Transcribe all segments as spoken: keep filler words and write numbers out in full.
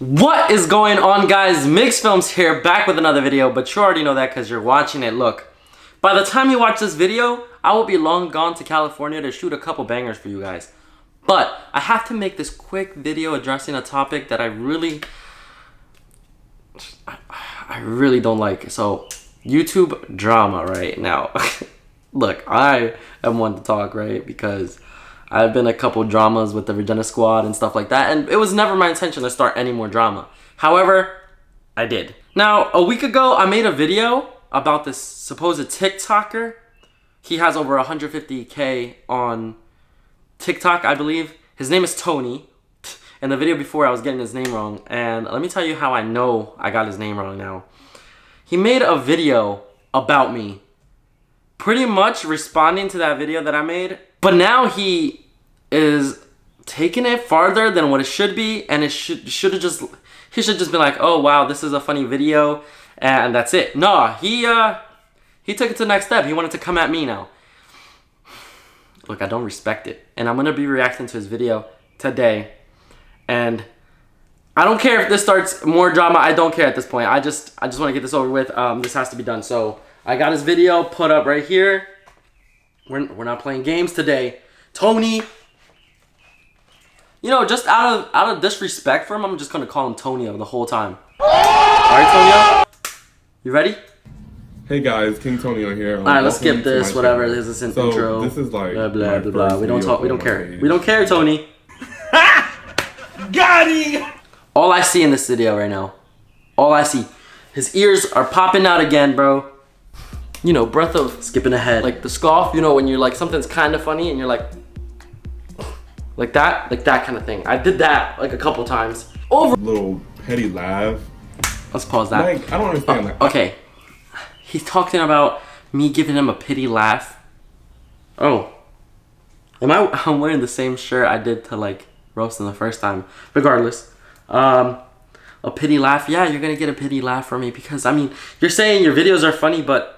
What is going on, guys? MigzFilms here, back with another video, but you already know that because you're watching it. Look, by the time you watch this video, I will be long gone to California to shoot a couple bangers for you guys. But I have to make this quick video addressing a topic that I really, I really don't like. So, YouTube drama right now. Look, I am one to talk, right? Because I've been a couple dramas with the Regina Squad and stuff like that, and it was never my intention to start any more drama. However, I did. Now, a week ago, I made a video about this supposed TikToker. He has over one hundred fifty K on TikTok, I believe. His name is Tony. In the video before, I was getting his name wrong, and let me tell you how I know I got his name wrong now. He made a video about me, pretty much responding to that video that I made. But now he is taking it farther than what it should be, and it should should have just he should just be like, oh wow, this is a funny video, and that's it. No, he uh he took it to the next step. He wanted to come at me now. Look, I don't respect it, and I'm gonna be reacting to his video today, and I don't care if this starts more drama. I don't care at this point. I just I just want to get this over with. Um, this has to be done. So I got his video put up right here. We're, we're not playing games today. Tony, you know, just out of out of disrespect for him, I'm just gonna call him Tonio the whole time. Alright, Tonio? You ready? Hey guys, KinggTonio here. Alright, let's skip this, whatever. This is an so intro. This is like blah blah blah blah. We don't talk we don't care. Page. We don't care, Tony. Got him! All I see in this video right now. All I see. His ears are popping out again, bro. You know, breath of skipping ahead. Like the scoff, you know, when you're like, something's kind of funny and you're like, like that, like that kind of thing. I did that like a couple times. Over. Little petty laugh. Let's pause that. Like, I don't understand uh, that. Okay. He's talking about me giving him a pity laugh. Oh. Am I, I'm wearing the same shirt I did to like roast him the first time. Regardless. Um, a pity laugh. Yeah, you're gonna get a pity laugh from me because, I mean, you're saying your videos are funny, but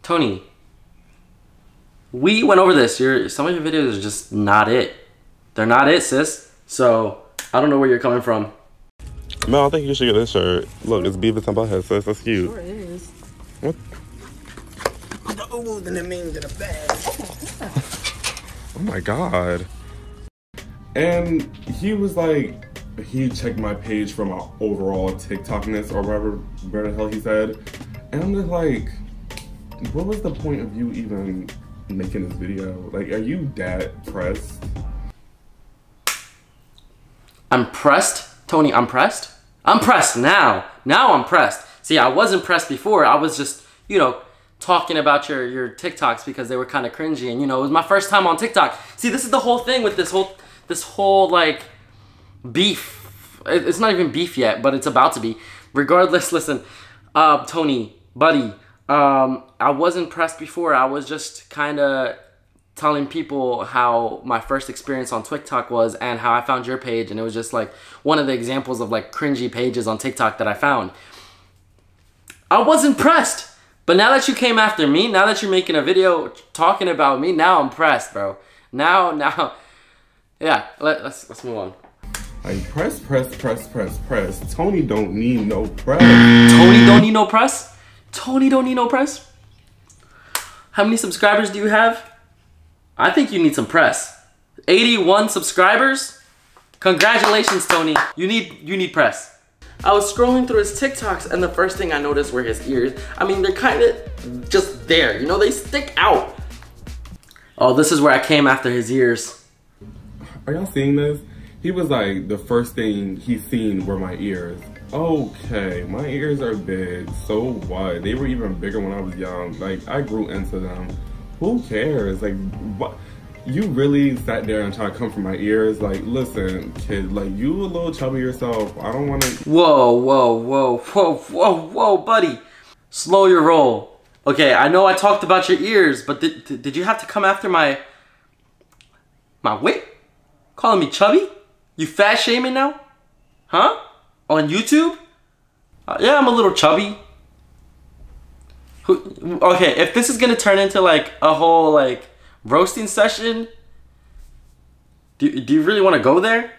Tony, we went over this. Your some of your videos are just not it. They're not it, sis. So I don't know where you're coming from. No, I think you should get this shirt. Look, it's Beavis and Butthead, sis. That's cute. Sure is. What? The ooh, the mean to the bad. Oh my god. And he was like, he checked my page for my overall TikTokness or whatever, where the hell he said, and I'm just like, what was the point of you even making this video? Like, are you that pressed? I'm pressed? Tony, I'm pressed? I'm pressed now. Now I'm pressed. See, I wasn't pressed before. I was just, you know, talking about your, your TikToks because they were kind of cringy. And, you know, it was my first time on TikTok. See, this is the whole thing with this whole, this whole, like, beef. It's not even beef yet, but it's about to be. Regardless, listen, uh, Tony, buddy, Um, I wasn't pressed before. I was just kind of telling people how my first experience on TikTok was and how I found your page, and it was just like one of the examples of like cringy pages on TikTok that I found. I wasn't pressed, but now that you came after me, now that you're making a video talking about me, now I'm pressed, bro. Now, now, yeah. Let, let's let's move on. Like press, press, press, press, press. Tony don't need no press. Tony don't need no press. Tony don't need no press? How many subscribers do you have? I think you need some press. eighty-one subscribers? Congratulations, Tony. You need you need press. I was scrolling through his TikToks and the first thing I noticed were his ears. I mean, they're kind of just there, you know, they stick out. Oh, this is where I came after his ears. Are y'all seeing this? He was like, the first thing he seen were my ears. Okay, my ears are big, so what? They were even bigger when I was young. Like, I grew into them. Who cares? Like, what? You really sat there and tried to come for my ears? Like, listen, kid, like, you a little chubby yourself. I don't want to... Whoa, whoa, whoa, whoa, whoa, whoa, buddy. Slow your roll. Okay, I know I talked about your ears, but did, did you have to come after my... my wit? Calling me chubby? You fat shaming now? Huh? On YouTube? Uh, yeah, I'm a little chubby. Who, okay, if this is gonna turn into like a whole like roasting session, do, do you really wanna go there?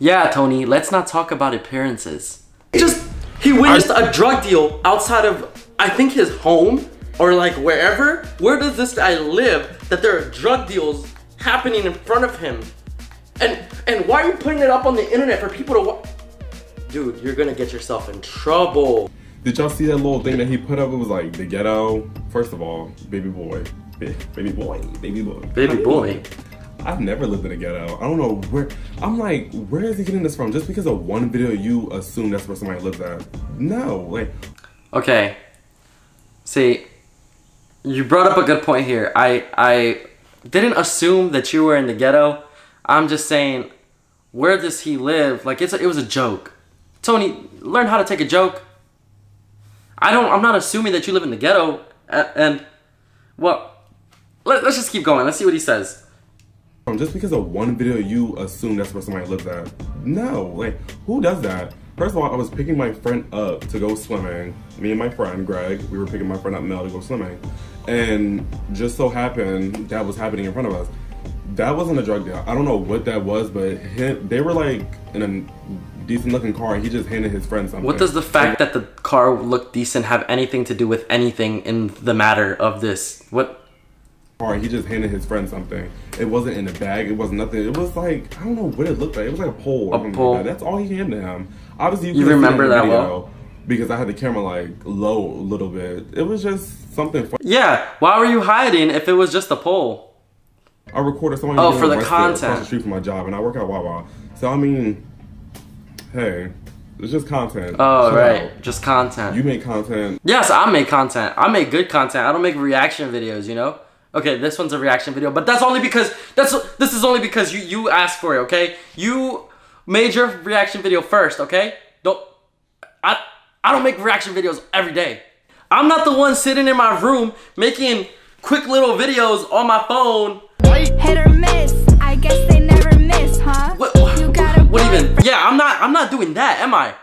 Yeah, Tony, let's not talk about appearances. Just, he witnessed a drug deal outside of, I think, his home or like wherever. Where does this guy live that there are drug deals happening in front of him? And and why are you putting it up on the internet for people to watch? Dude, you're gonna get yourself in trouble. Did y'all see that little thing that he put up? It was like the ghetto. First of all, baby boy. Baby boy. Baby boy. Baby boy. I've never lived in a ghetto. I don't know where. I'm like, where is he getting this from? Just because of one video, you assume that's where somebody lives at? No. Like. Okay. See, you brought up a good point here. I I didn't assume that you were in the ghetto. I'm just saying, where does he live? Like, it's a, it was a joke. Tony, learn how to take a joke. I don't, I'm not assuming that you live in the ghetto. And, and well, let, let's just keep going. Let's see what he says. Just because of one video, you assume that's where somebody lives at? No, like, who does that? First of all, I was picking my friend up to go swimming. Me and my friend, Greg, we were picking my friend up, Mel, to go swimming. And just so happened, that was happening in front of us. That wasn't a drug deal. I don't know what that was, but him, they were like in a decent looking car. He just handed his friend something. What does the fact that the car looked decent have anything to do with anything in the matter of this? What? Car, he just handed his friend something. It wasn't in a bag. It was nothing. It was like, I don't know what it looked like. It was like a pole. A pole. That's all he handed him. Obviously, you, you remember that well because I had the camera like low a little bit. It was just something funny. Yeah. Why were you hiding if it was just a pole? I recorded someone oh, for the content across the street from my job, and I work at Wawa. So I mean, hey, it's just content. Oh, Chill right, out. Just content. You make content. Yes, I make content. I make good content. I don't make reaction videos, you know. Okay, this one's a reaction video, but that's only because that's this is only because you you asked for it. Okay, you made your reaction video first. Okay, don't I? I don't make reaction videos every day. I'm not the one sitting in my room making quick little videos on my phone. Hit or miss, I guess they never miss, huh? What, what, you gotta what even? Yeah, I'm not. I'm not doing that, am I?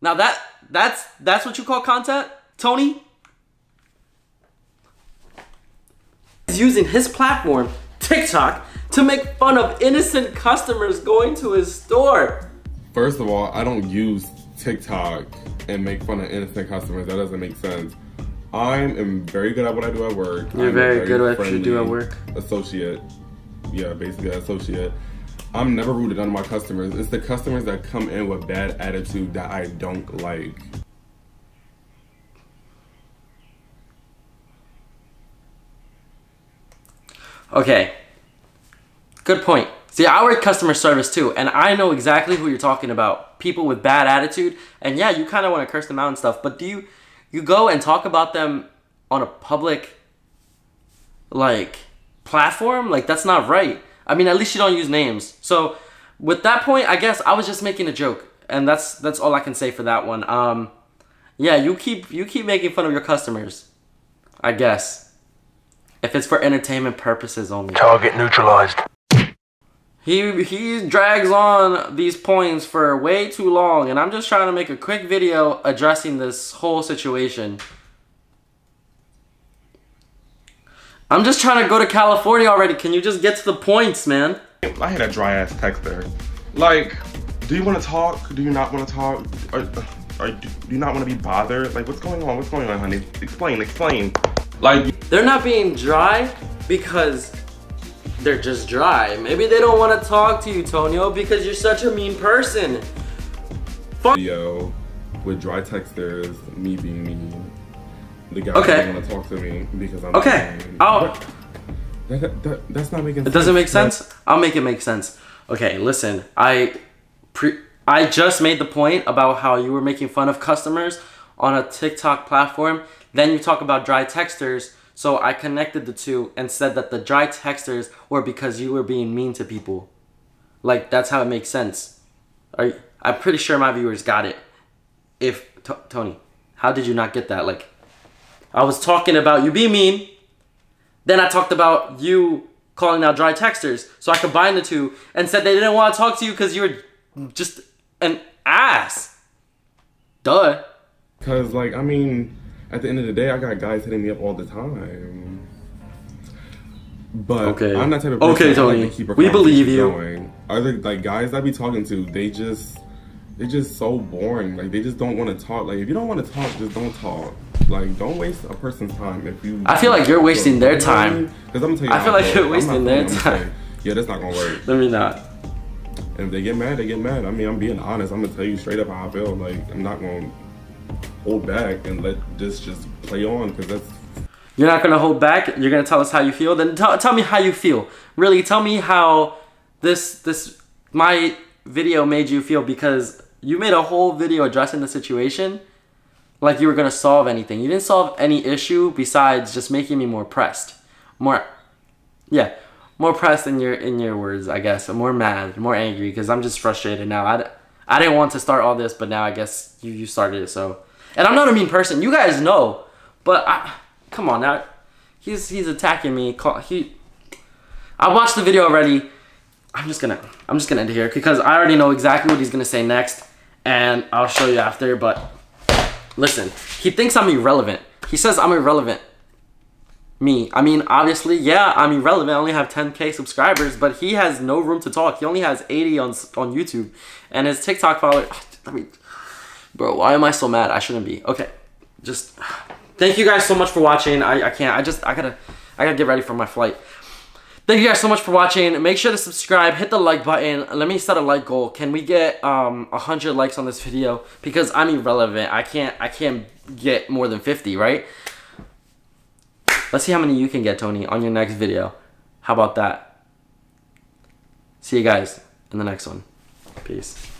Now that that's that's what you call content, Tony? He's using his platform, TikTok, to make fun of innocent customers going to his store. First of all, I don't use TikTok and make fun of innocent customers. That doesn't make sense. I am very good at what I do at work. You're very, very good at what you do at work. Associate. Yeah, basically an associate. I'm never rude to my customers. It's the customers that come in with bad attitude that I don't like. Okay. Good point. See, I work customer service too, and I know exactly who you're talking about. People with bad attitude, and yeah, you kind of want to curse them out and stuff, but do you... You go and talk about them on a public, like, platform? Like, that's not right. I mean, at least you don't use names. So, with that point, I guess I was just making a joke. And that's that's all I can say for that one. Um, yeah, you keep, you keep making fun of your customers, I guess. If it's for entertainment purposes only. Target neutralized. He, he drags on these points for way too long, and I'm just trying to make a quick video addressing this whole situation. I'm just trying to go to California already. Can you just get to the points, man? I had a dry ass text there. Like, do you want to talk? Do you not want to talk? Or, or do you not want to be bothered? Like, what's going on? What's going on, honey? Explain, explain. Like, they're not being dry because they're just dry. Maybe they don't want to talk to you, Tonio, because you're such a mean person. Fuck. Yo, with dry texters, me being mean. The guy okay. doesn't want to talk to me because I'm okay. Mean. I'll... That, that, that, that's not making sense. It doesn't make sense? That's... I'll make it make sense. Okay, listen. I pre I just made the point about how you were making fun of customers on a TikTok platform. Then you talk about dry texters. So I connected the two and said that the dry texters were because you were being mean to people. Like, that's how it makes sense. Are you, I'm pretty sure my viewers got it. If, Tony, how did you not get that? Like, I was talking about you being mean. Then I talked about you calling out dry texters. So I combined the two and said they didn't want to talk to you because you were just an ass. Duh. Because, like, I mean... At the end of the day, I got guys hitting me up all the time. But okay. I'm that type of person. Okay, Tony. Like to we believe you. Going. Other like guys I be talking to, they just they just so boring. Like they just don't want to talk. Like if you don't want to talk, just don't talk. Like don't waste a person's time. If you, I feel like you're wasting their time. Because I'm gonna tell you, I feel like you're wasting their time. Yeah, that's not gonna work. Let me not. And if they get mad, they get mad. I mean, I'm being honest. I'm gonna tell you straight up how I feel. Like I'm not gonna hold back and let this just play on because that's. You're not gonna hold back. You're gonna tell us how you feel. Then t tell me how you feel. Really, tell me how this this my video made you feel, because you made a whole video addressing the situation, like you were gonna solve anything. You didn't solve any issue besides just making me more pressed, more, yeah, more pressed in your in your words, I guess. I'm more mad, more angry, because I'm just frustrated now. I I didn't want to start all this, but now I guess you you started it. So, and I'm not a mean person. You guys know, but I. Come on now, he's he's attacking me. Call, he, I watched the video already. I'm just gonna I'm just gonna end it here because I already know exactly what he's gonna say next, and I'll show you after. But listen, he thinks I'm irrelevant. He says I'm irrelevant. Me, I mean, obviously, yeah, I'm irrelevant. I only have ten K subscribers, but he has no room to talk. He only has eighty on on YouTube, and his TikTok follower. I mean, bro, why am I so mad? I shouldn't be. Okay, just. Thank you guys so much for watching. I, I can't, I just, I gotta, I gotta get ready for my flight. Thank you guys so much for watching. Make sure to subscribe, hit the like button. Let me set a like goal. Can we get um, one hundred likes on this video? Because I'm irrelevant. I can't, I can't get more than fifty, right? Let's see how many you can get, Tony, on your next video. How about that? See you guys in the next one. Peace.